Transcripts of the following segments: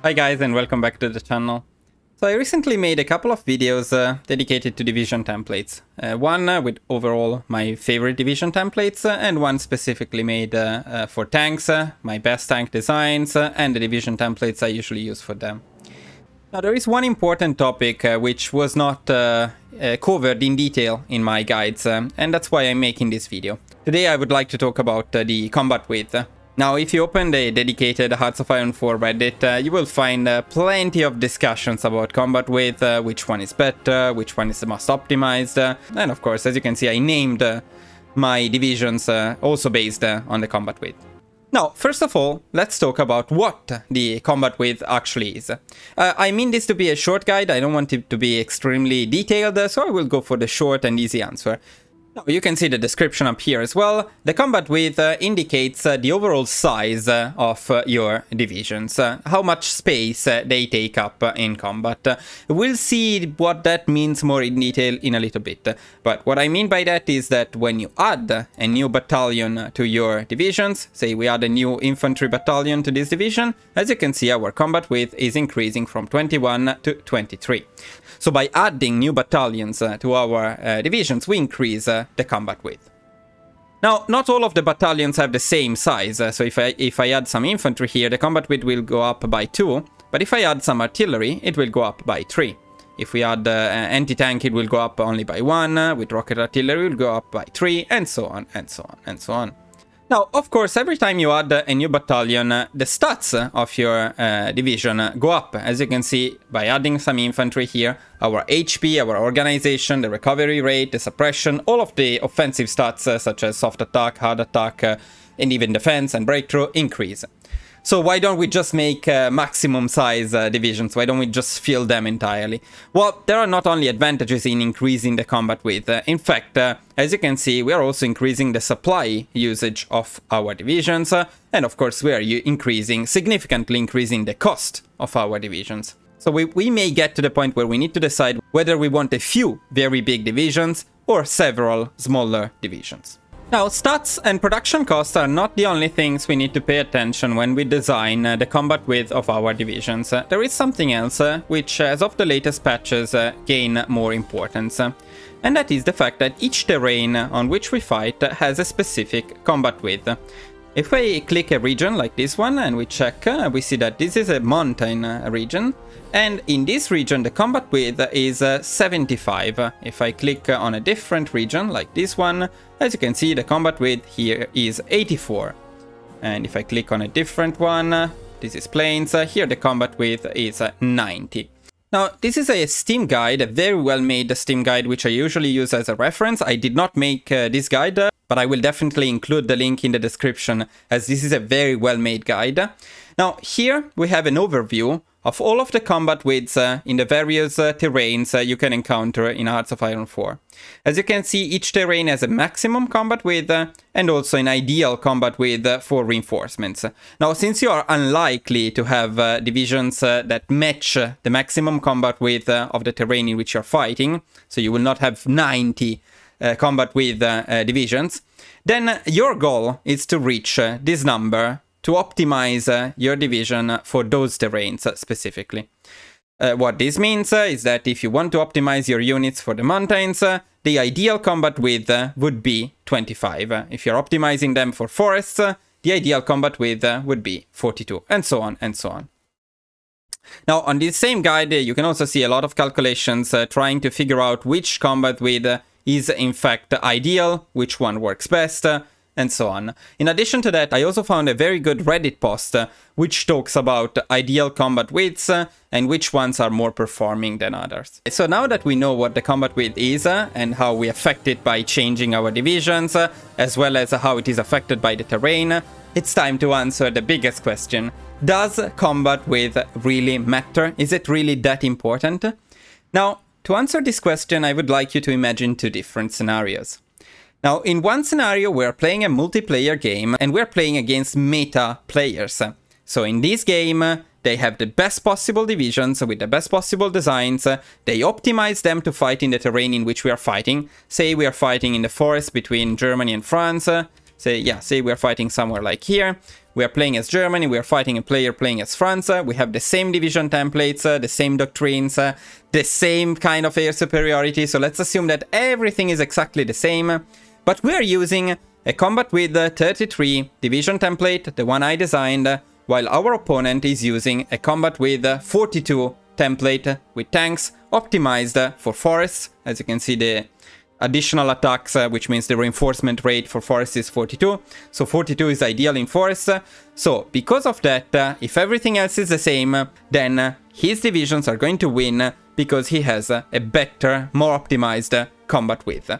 Hi guys and welcome back to the channel. So I recently made a couple of videos dedicated to Division templates. One with overall my favorite Division templates and one specifically made for tanks, my best tank designs and the Division templates I usually use for them. Now there is one important topic which was not covered in detail in my guides and that's why I'm making this video. Today I would like to talk about the combat width. Now, if you open the dedicated Hearts of Iron IV Reddit, you will find plenty of discussions about combat width, which one is better, which one is the most optimized, and of course, as you can see, I named my divisions also based on the combat width. Now, first of all, let's talk about what the combat width actually is. I mean this to be a short guide, I don't want it to be extremely detailed, so I will go for the short and easy answer. You can see the description up here as well. The combat width indicates the overall size of your divisions, how much space they take up in combat. We'll see what that means more in detail in a little bit. But what I mean by that is that when you add a new battalion to your divisions, say we add a new infantry battalion to this division, as you can see our combat width is increasing from 21 to 23. So by adding new battalions to our divisions, we increase the combat width. Now, not all of the battalions have the same size, so if I add some infantry here, the combat width will go up by 2, but if I add some artillery, it will go up by 3. If we add anti-tank, it will go up only by 1, with rocket artillery, it will go up by 3, and so on, and so on, and so on. Now, of course, every time you add a new battalion, the stats of your division go up. As you can see, by adding some infantry here, our HP, our organization, the recovery rate, the suppression, all of the offensive stats such as soft attack, hard attack, and even defense and breakthrough increase. So why don't we just make maximum size divisions? Why don't we just fill them entirely? Well, there are not only advantages in increasing the combat width. In fact, as you can see, we are also increasing the supply usage of our divisions. And of course, we are significantly increasing the cost of our divisions. So we may get to the point where we need to decide whether we want a few very big divisions or several smaller divisions. Now, stats and production costs are not the only things we need to pay attention when we design the combat width of our divisions. There is something else which, as of the latest patches, gain more importance. And that is the fact that each terrain on which we fight has a specific combat width. If we click a region like this one and we check, we see that this is a mountain region. And in this region, the combat width is 75. If I click on a different region like this one, as you can see, the combat width here is 84. And if I click on a different one, this is plains, here the combat width is 90. Now, this is a Steam guide, a very well-made Steam guide, which I usually use as a reference. I did not make this guide, but I will definitely include the link in the description, as this is a very well-made guide. Now, here we have an overview of all of the combat widths in the various terrains you can encounter in Hearts of Iron 4. As you can see, each terrain has a maximum combat width and also an ideal combat width for reinforcements. Now, since you are unlikely to have divisions that match the maximum combat width of the terrain in which you're fighting, so you will not have 90 combat width divisions, then your goal is to reach this number to optimize your division for those terrains specifically. What this means is that if you want to optimize your units for the mountains, the ideal combat width would be 25. If you're optimizing them for forests, the ideal combat width would be 42, and so on and so on. Now, on this same guide, you can also see a lot of calculations trying to figure out which combat width is in fact ideal, which one works best, and so on. In addition to that, I also found a very good Reddit post which talks about ideal combat widths and which ones are more performing than others. So now that we know what the combat width is and how we affect it by changing our divisions, as well as how it is affected by the terrain, it's time to answer the biggest question. Does combat width really matter? Is it really that important? Now, to answer this question, I would like you to imagine two different scenarios. Now, in one scenario, we're playing a multiplayer game and we're playing against meta players. So in this game, they have the best possible divisions with the best possible designs. They optimize them to fight in the terrain in which we are fighting. Say we are fighting in the forest between Germany and France. Say we are fighting somewhere like here. We are playing as Germany, we are fighting a player playing as France, we have the same division templates, the same doctrines, the same kind of air superiority, so let's assume that everything is exactly the same, but we are using a combat with 33 division template, the one I designed, while our opponent is using a combat with 42 template with tanks optimized for forests. As you can see, the additional attacks, which means the reinforcement rate for forests is 42, so 42 is ideal in forests. So because of that, if everything else is the same, then his divisions are going to win because he has a better, more optimized combat width.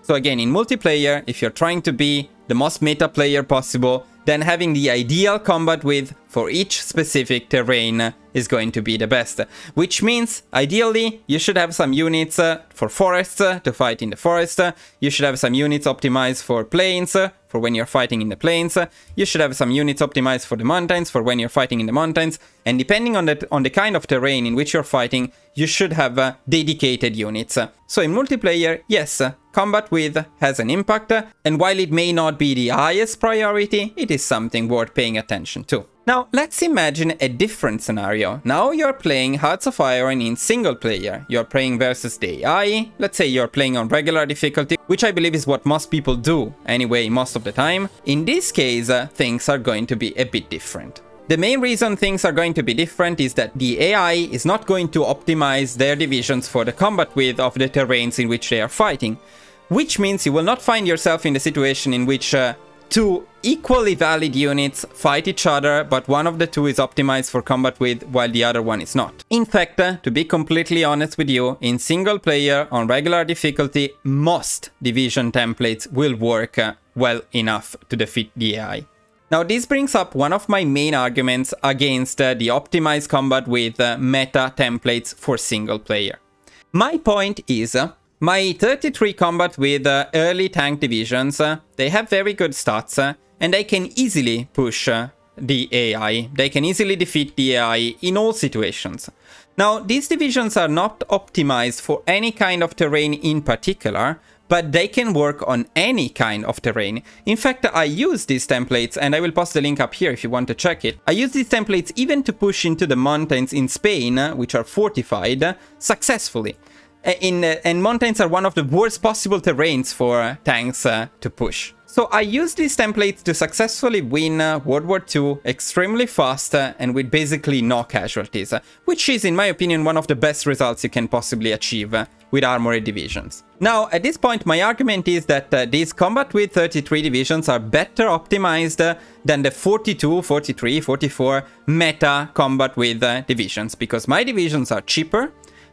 So again, in multiplayer, if you're trying to be the most meta player possible, then having the ideal combat width for each specific terrain is going to be the best. Which means, ideally, you should have some units for forests, to fight in the forest. You should have some units optimized for plains, for when you're fighting in the plains. You should have some units optimized for the mountains, for when you're fighting in the mountains. And depending on the kind of terrain in which you're fighting, you should have dedicated units. So in multiplayer, yes, combat width has an impact, and while it may not be the highest priority, it is something worth paying attention to. Now, let's imagine a different scenario. Now you're playing Hearts of Iron in single player. You're playing versus the AI. Let's say you're playing on regular difficulty, which I believe is what most people do anyway, most of the time. In this case, things are going to be a bit different. The main reason things are going to be different is that the AI is not going to optimize their divisions for the combat width of the terrains in which they are fighting. Which means you will not find yourself in the situation in which two equally valid units fight each other, but one of the two is optimized for combat width while the other one is not. In fact, to be completely honest with you, in single player on regular difficulty, most division templates will work well enough to defeat the AI. Now this brings up one of my main arguments against the optimized combat width meta templates for single player. My point is, my 33 combat with early tank divisions, they have very good stats, and they can easily push the AI. They can easily defeat the AI in all situations. Now, these divisions are not optimized for any kind of terrain in particular, but they can work on any kind of terrain. In fact, I use these templates, and I will post the link up here if you want to check it. I use these templates even to push into the mountains in Spain, which are fortified, successfully. And mountains are one of the worst possible terrains for tanks to push. So I used these templates to successfully win World War II extremely fast and with basically no casualties, which is, in my opinion, one of the best results you can possibly achieve with armored divisions. Now, at this point, my argument is that these combat with 33 divisions are better optimized than the 42, 43, 44 meta combat with divisions, because my divisions are cheaper.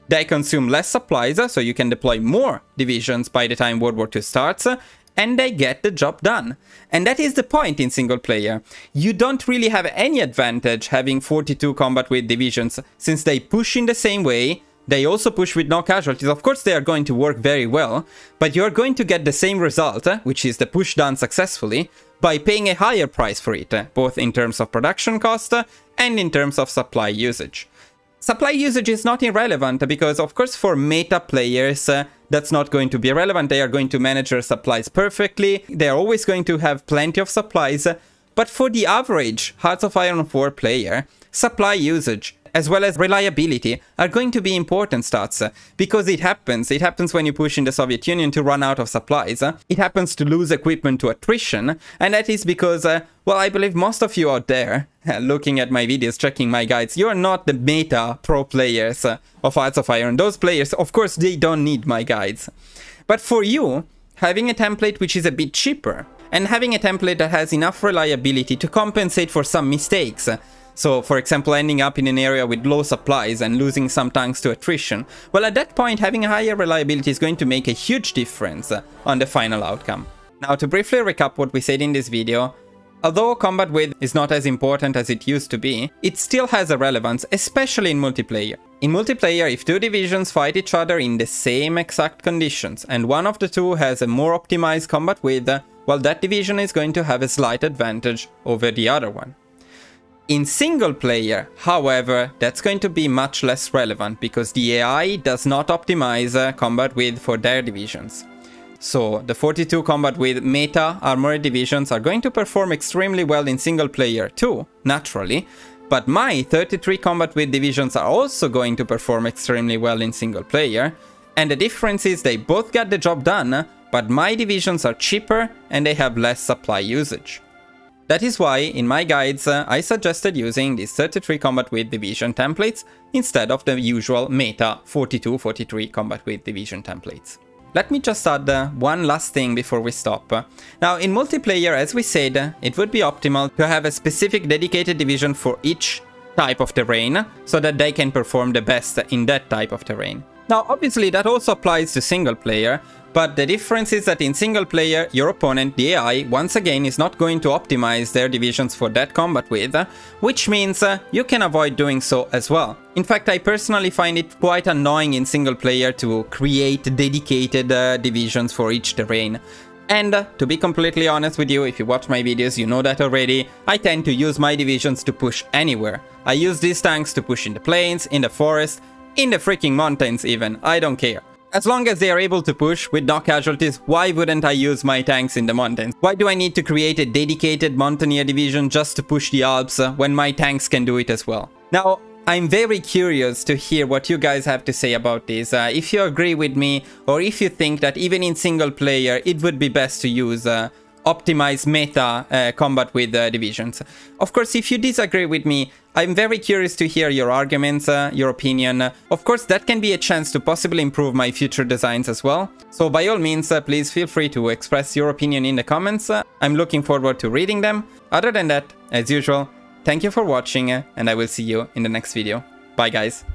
They consume less supplies, so you can deploy more divisions by the time World War II starts, and they get the job done. And that is the point in single player. You don't really have any advantage having 42 combat with divisions, since they push in the same way. They also push with no casualties. Of course, they are going to work very well, but you're going to get the same result, which is the push done successfully, by paying a higher price for it, both in terms of production cost and in terms of supply usage. Supply usage is not irrelevant, because of course for meta players that's not going to be relevant. They are going to manage their supplies perfectly, they are always going to have plenty of supplies, but for the average Hearts of Iron 4 player, supply usage as well as reliability are going to be important stats, because it happens when you push in the Soviet Union to run out of supplies, it happens to lose equipment to attrition, and that is because well, I believe most of you out there looking at my videos, checking my guides, you are not the meta pro players of Hearts of Iron. Those players, of course, they don't need my guides. But for you, having a template which is a bit cheaper and having a template that has enough reliability to compensate for some mistakes, so for example ending up in an area with low supplies and losing some tanks to attrition, well, at that point having a higher reliability is going to make a huge difference on the final outcome. Now, to briefly recap what we said in this video, although combat width is not as important as it used to be, it still has a relevance, especially in multiplayer. In multiplayer, if two divisions fight each other in the same exact conditions and one of the two has a more optimized combat width, well, that division is going to have a slight advantage over the other one. In single player, however, that's going to be much less relevant because the AI does not optimize combat width for their divisions. So the 42 combat with meta armored divisions are going to perform extremely well in single player too, naturally, but my 33 combat with divisions are also going to perform extremely well in single player, and the difference is they both got the job done, but my divisions are cheaper and they have less supply usage. That is why, in my guides, I suggested using these 33 combat with division templates instead of the usual meta 42-43 combat with division templates. Let me just add one last thing before we stop. Now, in multiplayer, as we said, it would be optimal to have a specific dedicated division for each type of terrain, so that they can perform the best in that type of terrain. Now, obviously, that also applies to single player, but the difference is that in single player, your opponent, the AI, once again is not going to optimize their divisions for that combat with, which means you can avoid doing so as well. In fact, I personally find it quite annoying in single player to create dedicated divisions for each terrain. And to be completely honest with you, if you watch my videos, you know that already, I tend to use my divisions to push anywhere. I use these tanks to push in the plains, in the forest, in the freaking mountains even, I don't care. As long as they are able to push with no casualties, why wouldn't I use my tanks in the mountains? Why do I need to create a dedicated mountaineer division just to push the Alps when my tanks can do it as well? Now, I'm very curious to hear what you guys have to say about this. If you agree with me, or if you think that even in single player it would be best to use optimize meta combat with divisions. Of course, if you disagree with me, I'm very curious to hear your arguments, your opinion. Of course, that can be a chance to possibly improve my future designs as well. So by all means, please feel free to express your opinion in the comments. I'm looking forward to reading them. Other than that, as usual, thank you for watching, and I will see you in the next video. Bye guys.